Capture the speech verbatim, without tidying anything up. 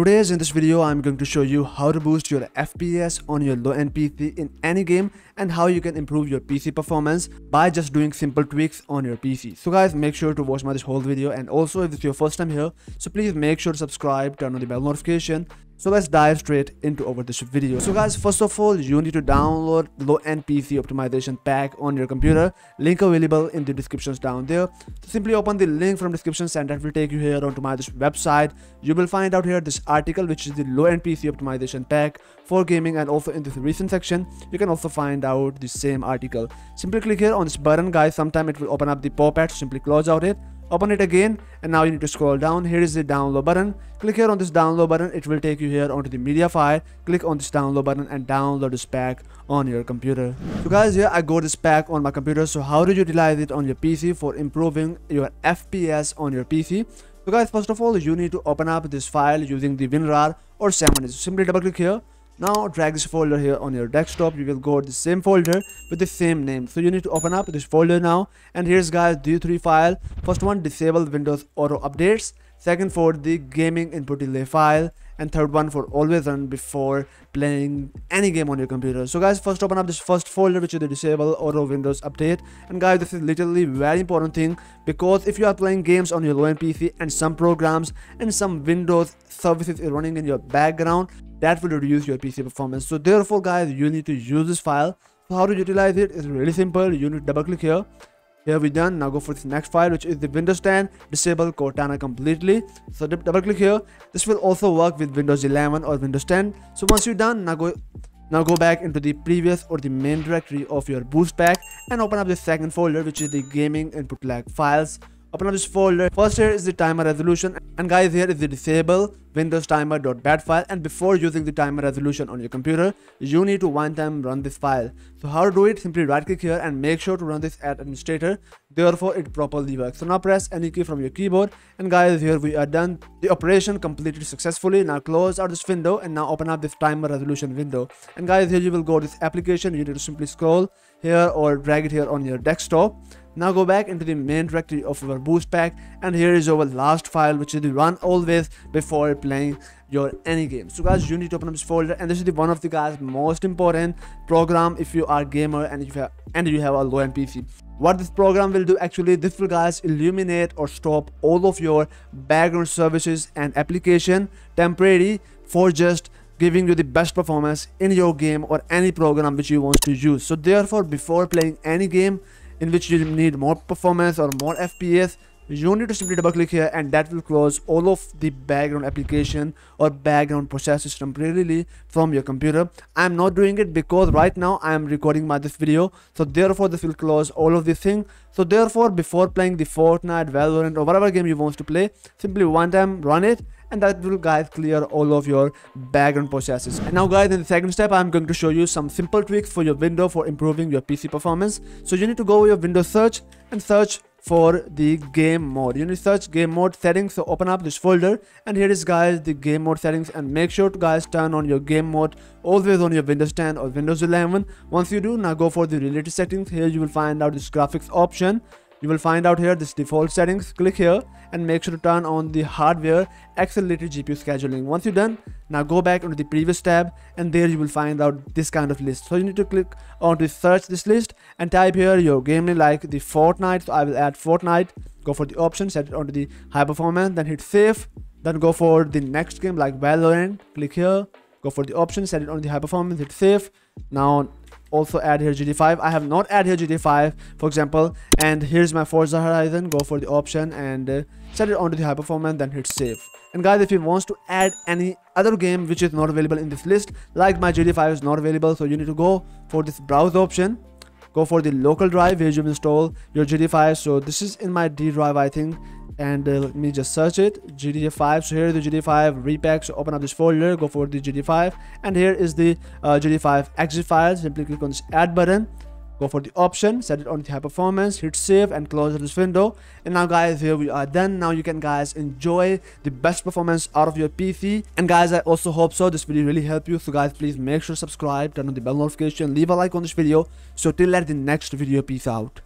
Today in this video I'm going to show you how to boost your F P S on your low-end P C in any game and how you can improve your P C performance by just doing simple tweaks on your P C. So guys, make sure to watch my this whole video, and also if it's your first time here, so please make sure to subscribe, turn on the bell notification. So let's dive straight into over this video. So guys, first of all, you need to download low-end P C optimization pack on your computer. Link available in the descriptions down there. So simply open the link from descriptions and that will take you here onto my this website. You will find out here this article, which is the low-end P C optimization pack for gaming, and also in this recent section, you can also find out the same article. Simply click here on this button, guys. Sometime it will open up the pop-up. Simply close out it. Open it again, and now you need to scroll down. Here is the download button. Click here on this download button. It will take you here onto the media file. Click on this download button and download this pack on your computer. So guys, here I got this pack on my computer. So how do you utilize it on your P C for improving your F P S on your P C? So guys, first of all, you need to open up this file using the WinRAR or seven zip. Simply double click here. Now drag this folder here on your desktop. You will go to the same folder with the same name. So you need to open up this folder now. And here's guys the three file. First one, disable Windows auto updates. Second for the gaming input delay file. And third one for always run before playing any game on your computer. So guys, first open up this first folder, which is the disable auto Windows update. And guys, this is literally very important thing, because if you are playing games on your low-end P C and some programs and some Windows services is running in your background, that will reduce your P C performance. So therefore guys, you need to use this file. So how to utilize it is really simple. You need to double click here. Here we done. Now go for this next file, which is the Windows ten. Disable Cortana completely. So double click here. This will also work with Windows eleven or Windows ten. So once you're done, now go now go back into the previous or the main directory of your boost pack and open up the second folder, which is the gaming input lag files. Open up this folder. First here is the timer resolution, and guys, here is the disable Windows timer.bat file. And before using the timer resolution on your computer, you need to one time run this file. So how to do it? Simply right click here and make sure to run this as administrator, therefore it properly works. So now press any key from your keyboard, and guys, here we are done. The operation completed successfully. Now close out this window and now open up this timer resolution window, and guys, here you will go to this application. You need to simply scroll here or drag it here on your desktop. Now go back into the main directory of our boost pack, and here is our last file, which is the run always before playing your any game. So guys, you need to open up this folder, and this is the one of the guys most important program if you are a gamer and if you have, and you have a low-end P C. What this program will do actually, this will guys illuminate or stop all of your background services and application temporarily for just giving you the best performance in your game or any program which you want to use. So therefore, before playing any game in which you need more performance or more F P S, you need to simply double click here, and that will close all of the background application or background processes temporarily from your computer. I'm not doing it because right now I am recording my this video, so therefore this will close all of this thing. So therefore, before playing the Fortnite, Valorant or whatever game you want to play, simply one time run it, and that will guys clear all of your background processes. And now guys, in the second step, I'm going to show you some simple tweaks for your window for improving your P C performance. So you need to go with your Windows search and search for the game mode. You need to search game mode settings. So open up this folder, and here is guys the game mode settings, and make sure to guys turn on your game mode always on your Windows ten or Windows eleven. Once you do, now go for the related settings. Here you will find out this graphics option. You will find out here this default settings. Click here and make sure to turn on the hardware accelerated G P U scheduling. Once you're done, now go back into the previous tab, and there you will find out this kind of list. So you need to click on to search this list and type here your game name, like the Fortnite. So I will add Fortnite. Go for the option, set it onto the high performance, then hit save. Then go for the next game like Valorant. Click here. Go for the option, set it on the high performance, hit save. Now also add here G D five. I have not added here G D five, for example. And here's my Forza Horizon. Go for the option and uh, set it onto the high performance, then hit save. And guys, if you want to add any other game which is not available in this list, like my G D five is not available, so you need to go for this browse option. Go for the local drive where you install your G D five. So this is in my D drive, I think. And uh, let me just search it, G D five. So here is the G D five repack. So open up this folder, go for the G D five, and here is the uh, G D five exe file. Simply click on this add button, go for the option, set it on the high performance, hit save and close this window. And now guys, here we are done. Now you can guys enjoy the best performance out of your P C. And guys, I also hope so this video really helped you. So guys, please make sure to subscribe, turn on the bell notification, leave a like on this video. So till at the next video, peace out.